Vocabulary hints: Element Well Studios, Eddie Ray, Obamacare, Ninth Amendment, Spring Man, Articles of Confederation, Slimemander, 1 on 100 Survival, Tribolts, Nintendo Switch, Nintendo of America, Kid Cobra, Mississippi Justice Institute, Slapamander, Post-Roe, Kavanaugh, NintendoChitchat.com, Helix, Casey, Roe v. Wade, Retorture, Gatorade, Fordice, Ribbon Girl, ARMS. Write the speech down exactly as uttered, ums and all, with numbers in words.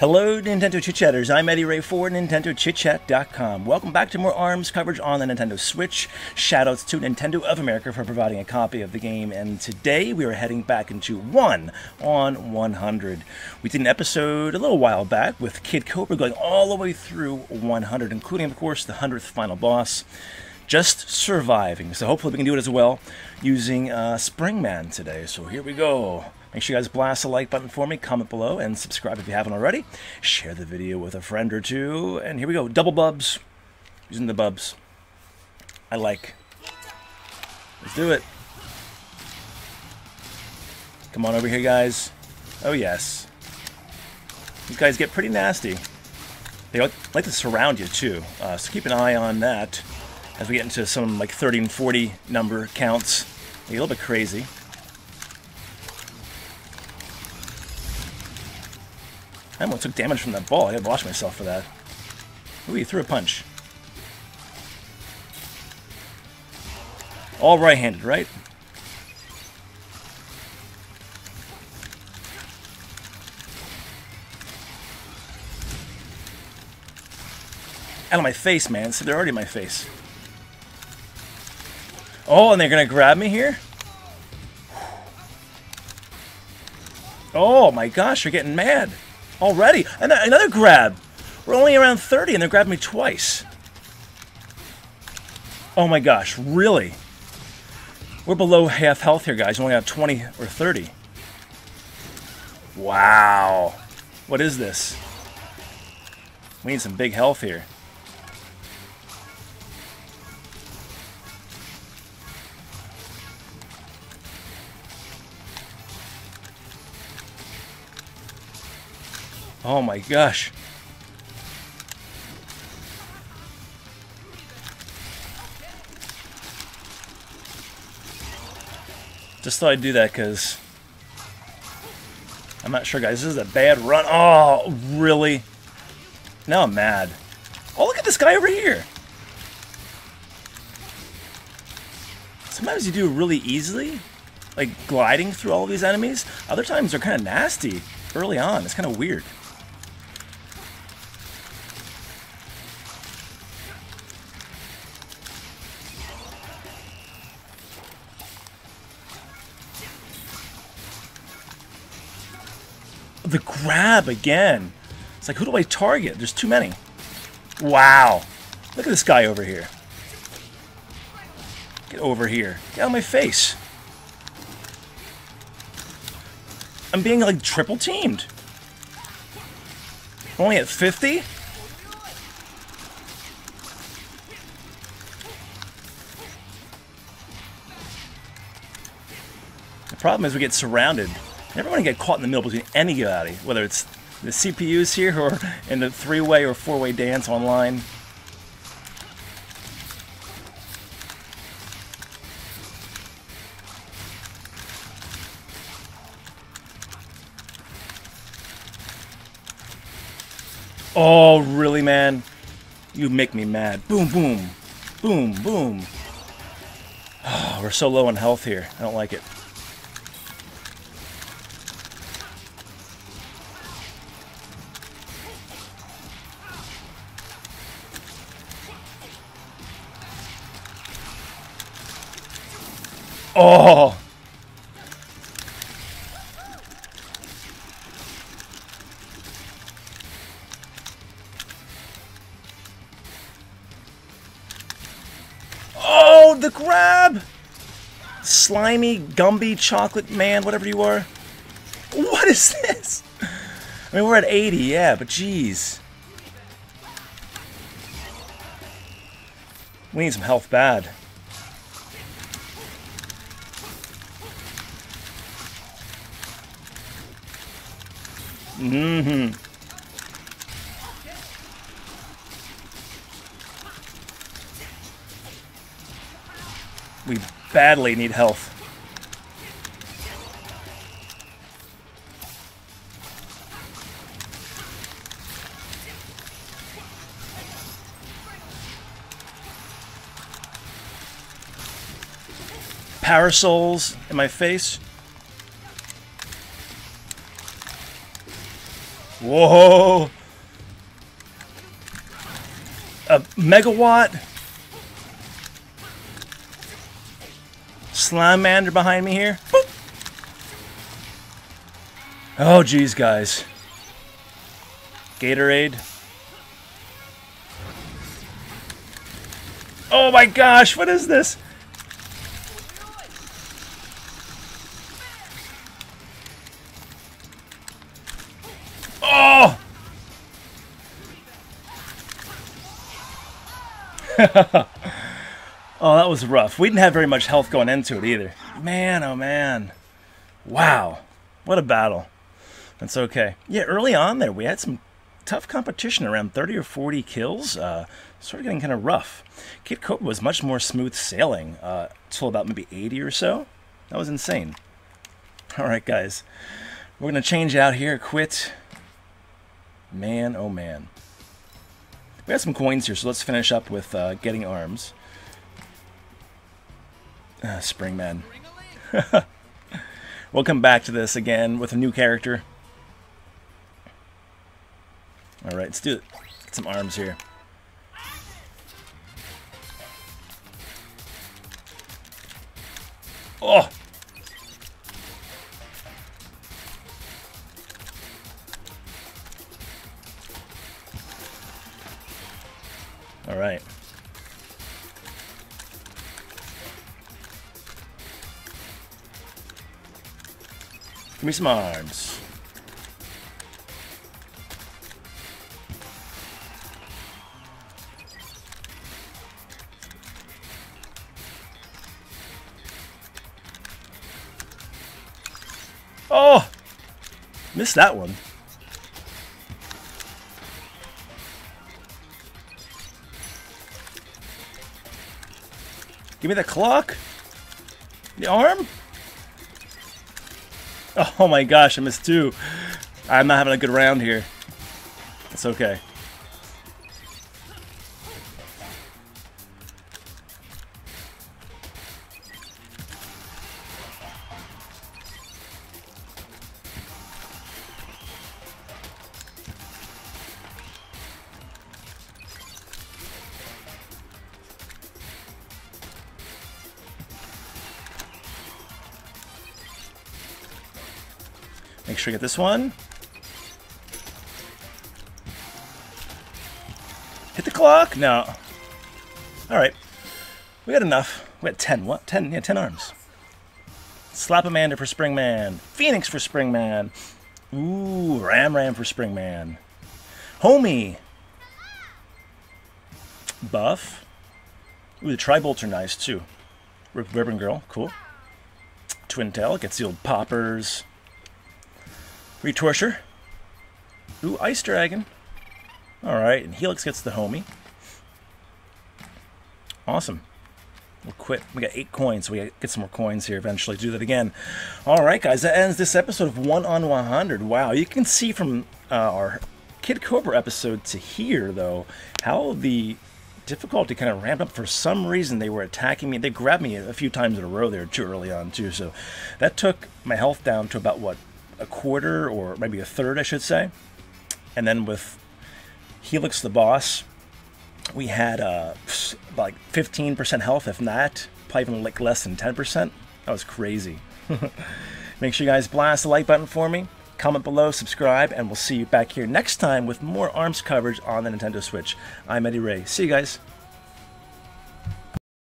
Hello, Nintendo Chit Chatters. I'm Eddie Ray for Nintendo Chit Chat dot com. Welcome back to more ARMS coverage on the Nintendo Switch. Shoutouts to Nintendo of America for providing a copy of the game. And today we are heading back into one on one hundred. We did an episode a little while back with Kid Cobra going all the way through one hundred, including, of course, the hundredth final boss. Just surviving. So hopefully we can do it as well using uh, Spring Man today. So here we go. Make sure you guys blast the like button for me, comment below, and subscribe if you haven't already. Share the video with a friend or two, and here we go. Double bubs. Using the bubs. I like. Let's do it. Come on over here, guys. Oh, yes. These guys get pretty nasty. They like to surround you, too. Uh, so keep an eye on that as we get into some, like, thirty and forty number counts. They're a little bit crazy. I almost took damage from that ball. I gotta watch myself for that. Ooh, he threw a punch. All right-handed, right? Out of my face, man. So they're already in my face. Oh, and they're gonna grab me here? Oh my gosh, you're getting mad. Already! Another grab! We're only around thirty and they're grabbing me twice. Oh my gosh, really? We're below half health here, guys. We only have twenty or thirty. Wow. What is this? We need some big health here. Oh my gosh. Just thought I'd do that because I'm not sure, guys. This is a bad run. Oh, really? Now I'm mad. Oh, look at this guy over here. Sometimes you do really easily, like gliding through all of these enemies. Other times they're kind of nasty early on. It's kind of weird. The grab again. It's like, who do I target? There's too many. Wow. Look at this guy over here. Get over here. Get out of my face. I'm being, like, triple teamed. Only at fifty? The problem is we get surrounded. Never want to get caught in the middle between anybody, whether it's the C P Us here or in the three-way or four-way dance online. Oh, really, man? You make me mad. Boom, boom. Boom, boom. Oh, we're so low on health here. I don't like it. Oh! Oh, the grab! Slimy, Gumby, chocolate man, whatever you are. What is this? I mean, we're at eighty, yeah, but geez. We need some health bad. Mm-hmm. We badly need health. Parasols in my face. Whoa! A megawatt Slimemander behind me here. Boop. Oh geez, guys. Gatorade. Oh my gosh, what is this? Oh! Oh, that was rough. We didn't have very much health going into it either. Man, oh man. Wow. What a battle. That's okay. Yeah, early on there, we had some tough competition, around thirty or forty kills, uh, sort of getting kind of rough. Kid Cobra was much more smooth sailing, uh, till about maybe eighty or so. That was insane. Alright guys, we're going to change out here, quit. Man, oh man. We have some coins here, so let's finish up with uh, getting arms. Uh, Spring Man. We'll come back to this again with a new character. All right, let's do it. Get some arms here. Oh! All right. Give me some arms. Oh! Missed that one. Give me the clock. The arm. Oh my gosh, I missed two. I'm not having a good round here. That's okay. Make sure you get this one. Hit the clock? No. Alright. We got enough. We got ten. What? ten? Yeah, ten arms. Slapamander for Spring Man. Phoenix for Spring Man. Ooh, Ram Ram for Spring Man. Homie. Buff. Ooh, the Tribolts are nice too. Ribbon Girl. Cool. Twin Tail. Gets the old poppers. Retorture. Ooh, Ice Dragon. Alright, and Helix gets the homie. Awesome. We'll quit. We got eight coins. We gotta get some more coins here eventually. Do that again. Alright, guys, that ends this episode of one on one hundred. Wow, you can see from uh, our Kid Cobra episode to here, though, how the difficulty kind of ramped up. For some reason, they were attacking me. They grabbed me a few times in a row there too early on, too. So that took my health down to about, what, a quarter, or maybe a third I should say. And then with Helix the boss, we had uh, like fifteen percent health, if not, probably even like less than ten percent. That was crazy. Make sure you guys blast the like button for me, comment below, subscribe, and we'll see you back here next time with more ARMS coverage on the Nintendo Switch. I'm Eddie Ray. See you guys.